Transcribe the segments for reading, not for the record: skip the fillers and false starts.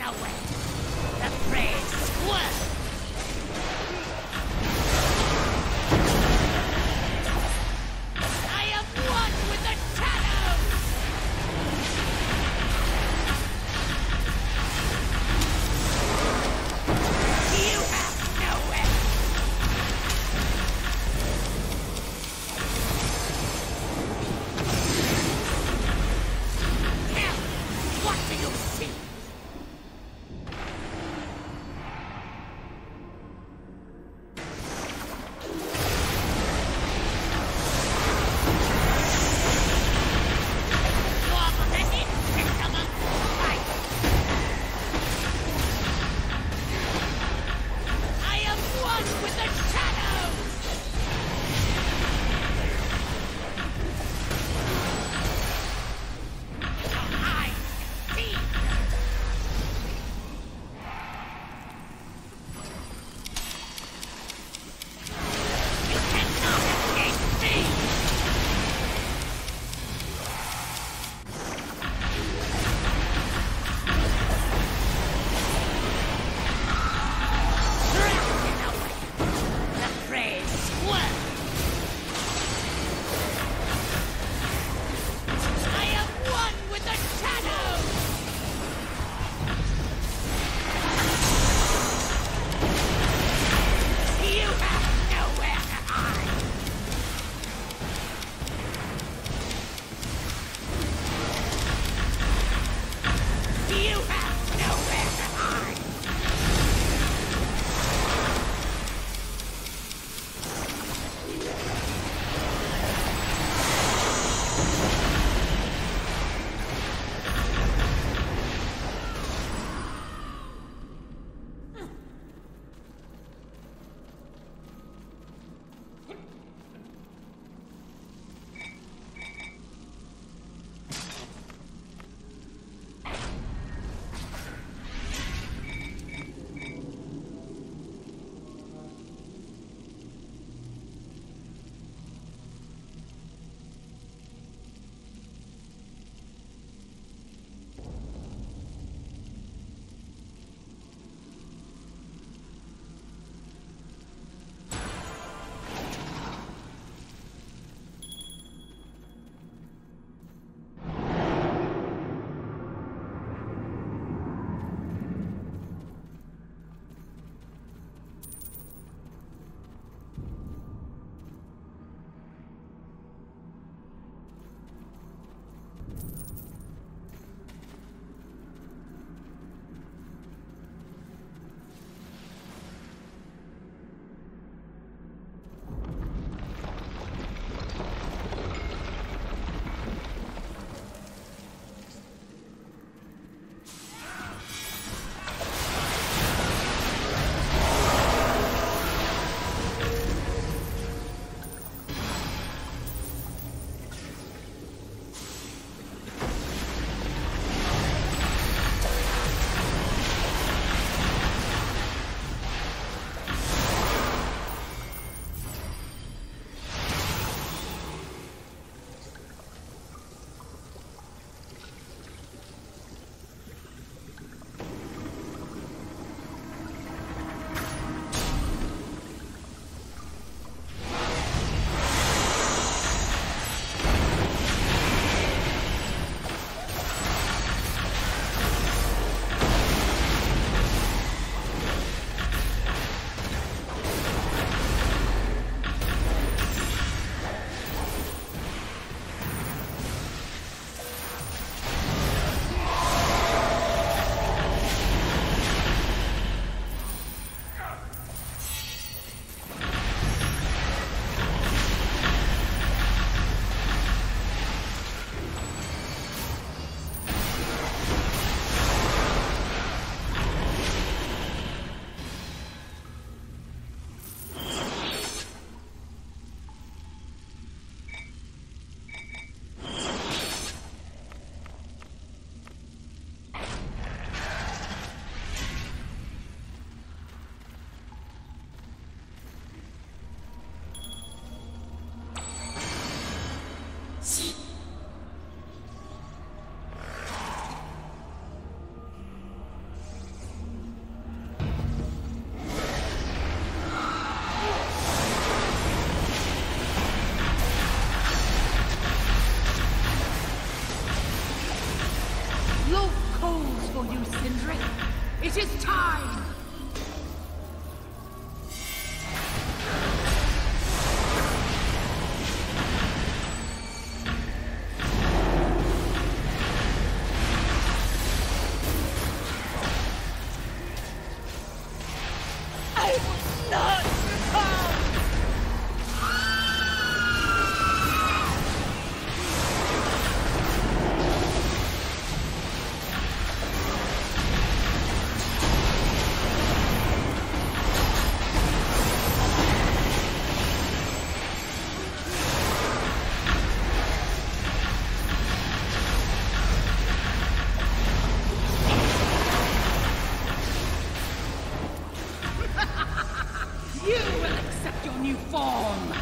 no way. The prey squirts. I am one with the shadows. You have no way. Tell me, what do you see? You will accept your new form!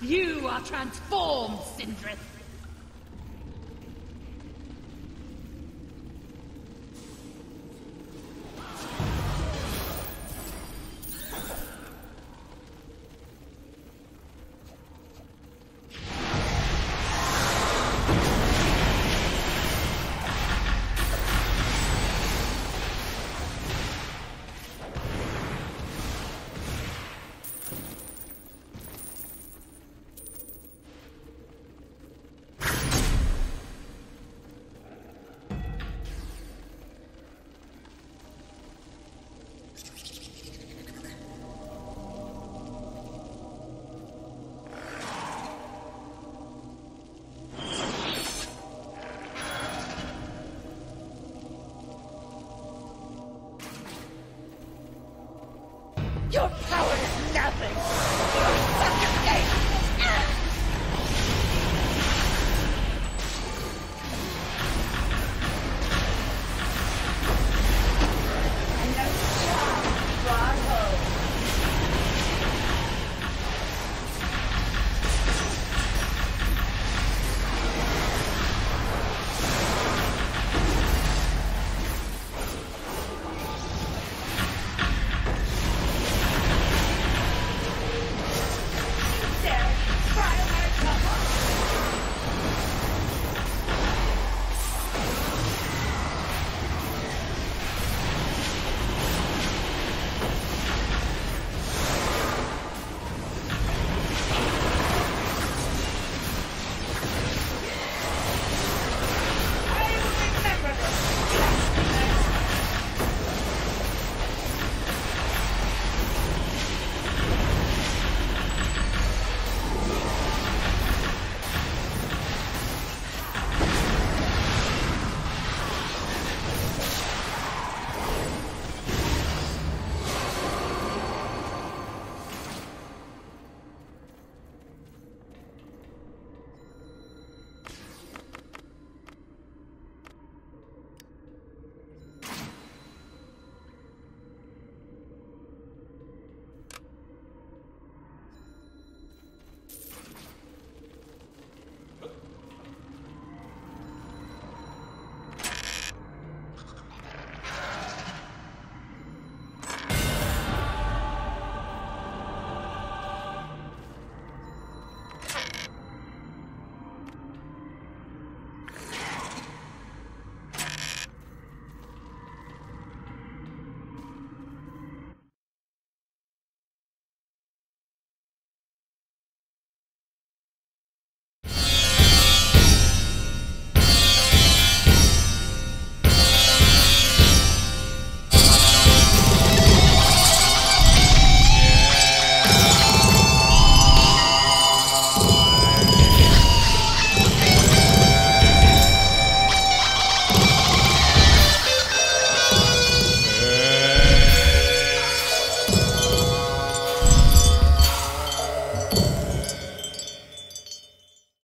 You are transformed, Sindrith! Your power is nothing! You're such a game!